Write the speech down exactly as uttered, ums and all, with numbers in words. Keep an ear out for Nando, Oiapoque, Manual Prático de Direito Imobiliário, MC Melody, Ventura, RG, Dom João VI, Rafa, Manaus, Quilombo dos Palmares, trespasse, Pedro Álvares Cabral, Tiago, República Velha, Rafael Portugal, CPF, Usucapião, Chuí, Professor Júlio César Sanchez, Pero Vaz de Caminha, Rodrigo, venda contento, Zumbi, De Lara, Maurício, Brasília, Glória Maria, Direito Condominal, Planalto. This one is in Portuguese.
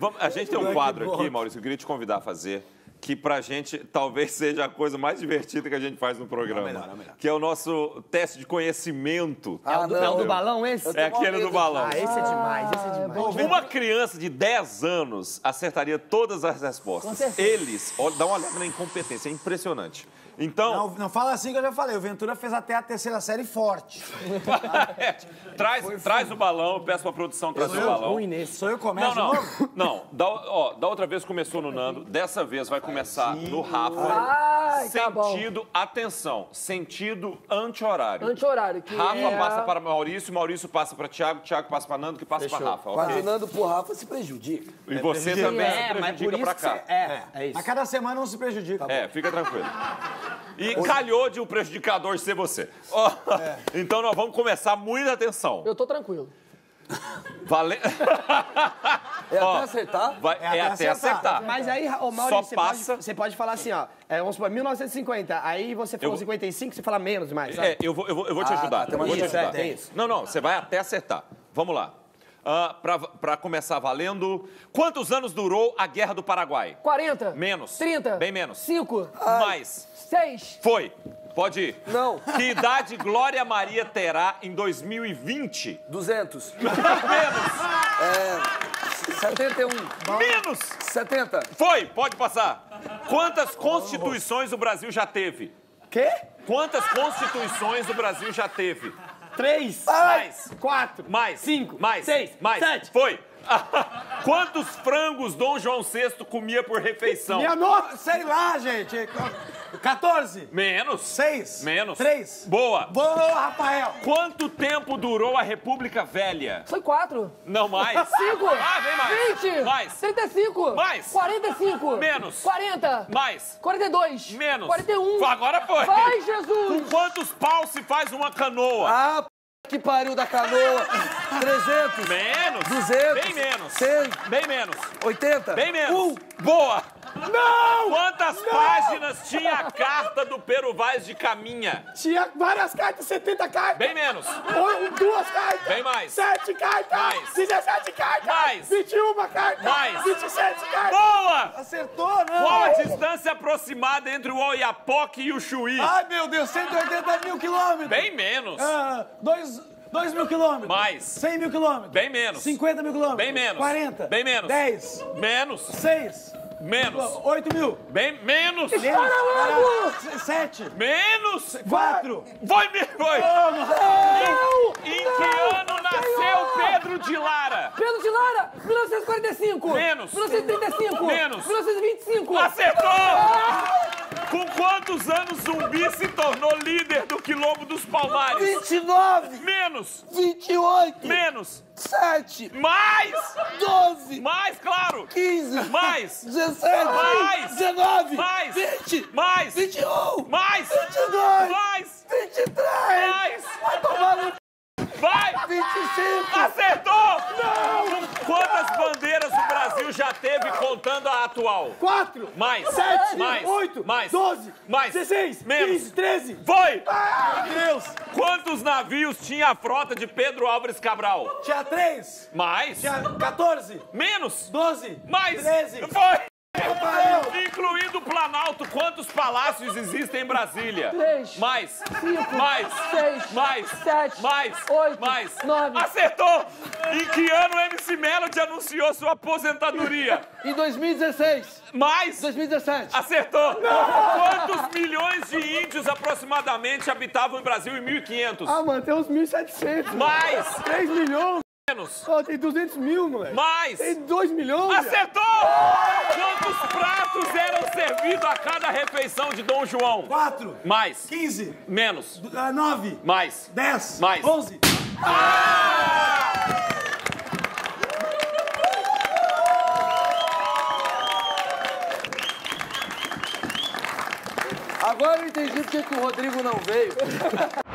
Vamos, a gente tem um quadro aqui, Maurício, eu queria te convidar a fazer, que pra gente talvez seja a coisa mais divertida que a gente faz no programa. Não, melhor, melhor. Que é o nosso teste de conhecimento. Ah, é, o do, não, é o do balão esse? É aquele medo. do balão. Ah, esse é demais, esse é demais. Ah, uma criança de dez anos acertaria todas as respostas. Eles, olha, dá uma olhada na incompetência, é impressionante. Então... Não, não fala assim que eu já falei, o Ventura fez até a terceira série forte. é, traz foi, traz foi. o balão, eu peço pra produção trazer o balão. Ruim nesse. Sou eu que começo? Não, não, não. Da, ó, da outra vez começou no Nando, dessa vez vai começar no Rafa. Ai, sentido, tá atenção, sentido anti-horário. Anti-horário. Rafa é... passa para Maurício, Maurício passa para Tiago, Tiago passa para Nando, que passa para Rafa. Mas okay? o Nando pro Rafa se prejudica. E você é, também é, se prejudica para cá. É, é, é isso. A cada semana não se prejudica. Tá é, fica tranquilo. E Hoje... calhou de um prejudicador ser você. Oh, é. Então nós vamos começar, muita atenção. Eu tô tranquilo. Vale... É até ó, acertar? Vai, é até, é até acertar. acertar. Mas aí, ô Maurício, você, passa... pode, você pode falar assim, ó. É, vamos supor, mil novecentos e cinquenta. Aí você falou eu... cinquenta e cinco, você fala menos mais. Sabe? É, eu vou, eu vou, eu vou te ajudar. Ah, tá, eu vou te ajudar. É, tem isso. Não, não, você vai até acertar. Vamos lá. Uh, pra, pra começar valendo, quantos anos durou a Guerra do Paraguai? quarenta. Menos. trinta. Bem menos. cinco. Ai. Mais. seis. Foi. Pode ir. Não. Que idade Glória Maria terá em dois mil e vinte? duzentos. Menos. É, setenta e um. Menos. setenta. Foi. Pode passar. Quantas constituições o Brasil já teve? Quê? Quantas constituições o Brasil já teve? Três, mais, quatro, mais, cinco, mais, seis, mais, sete. Foi. Quantos frangos Dom João sexto comia por refeição? Minha nossa, sei lá, gente. quatorze. Menos. seis. Menos. três. Boa. Boa, Rafael. Quanto tempo durou a República Velha? Foi quatro. Não, mais. cinco. Ah, vem mais. vinte. Mais. trinta e cinco. Mais. quarenta e cinco. Menos. quarenta. Mais. quarenta e dois. Menos. quarenta e um. Agora foi. Vai, Jesus. Com quantos paus se faz uma canoa? Ah, que pariu da canoa. trezentos. Menos. duzentos. Bem menos. cem. Bem menos. oitenta. Bem menos. um. Boa. Não! Quantas não! páginas tinha a carta do Pero Vaz de Caminha? Tinha várias cartas, setenta cartas. Bem menos. Duas cartas. Bem mais. Sete cartas. Mais. dezessete cartas. Mais. vinte e uma cartas. Mais. vinte e sete cartas. Boa! Acertou, não? Qual a distância aproximada entre o Oiapoque e o Chuí? Ai, meu Deus, cento e oitenta mil quilômetros. Bem menos. Ah, dois... dois mil quilômetros. Mais. cem mil quilômetros. Bem menos. cinquenta mil quilômetros. Bem menos. quarenta. Bem menos. dez. Menos. seis. Menos. oito mil. Bem menos. Menos. sete. Menos. quatro. Foi, foi. foi. Não, em, em não, que ano nasceu senhor. Pedro de Lara? Pedro de Lara, mil novecentos e quarenta e cinco. Menos. mil novecentos e trinta e cinco. Menos. mil novecentos e vinte e cinco. Acertou! Ah! Com quantos anos Zumbi se tornou líder do Quilombo dos Palmares? vinte e nove. Menos. vinte e oito. Menos. sete. Mais. doze. Mais, claro. quinze. Mais. dezessete. Mais. dezenove. Mais. vinte. Mais. vinte e um. Mais. vinte e dois. Mais. vinte e três. Mais. Vai tomar no... Vai! vinte e cinco! Acertou! Não! Quantas não, bandeiras não, o Brasil já teve contando a atual? quatro! Mais! sete! Mais! oito! Mais! doze! Mais! dezesseis! Menos! quinze! treze! Foi! Ah, meu Deus! Quantos navios tinha a frota de Pedro Álvares Cabral? Tinha três! Mais! Tinha quatorze! Menos! doze! Mais! treze! Foi! Incluindo Planalto, quantos palácios existem em Brasília? três. Mais. cinco. Mais. seis. Mais. sete. Mais. oito. Mais. nove. Acertou! Em que ano o M C Melody anunciou sua aposentadoria? Em dois mil e dezesseis. Mais. dois mil e dezessete. Acertou! Não. Quantos milhões de índios aproximadamente habitavam o Brasil em mil e quinhentos? Ah, mano, tem uns mil e setecentos. Mais. três milhões. Menos. Oh, tem duzentos mil, moleque. Mais. Tem dois milhões. Acertou! Quantos pratos eram servidos a cada refeição de Dom João? quatro. Mais. quinze. Menos. nove. Mais. dez. Mais. onze. Ah! Agora eu entendi porque que o Rodrigo não veio.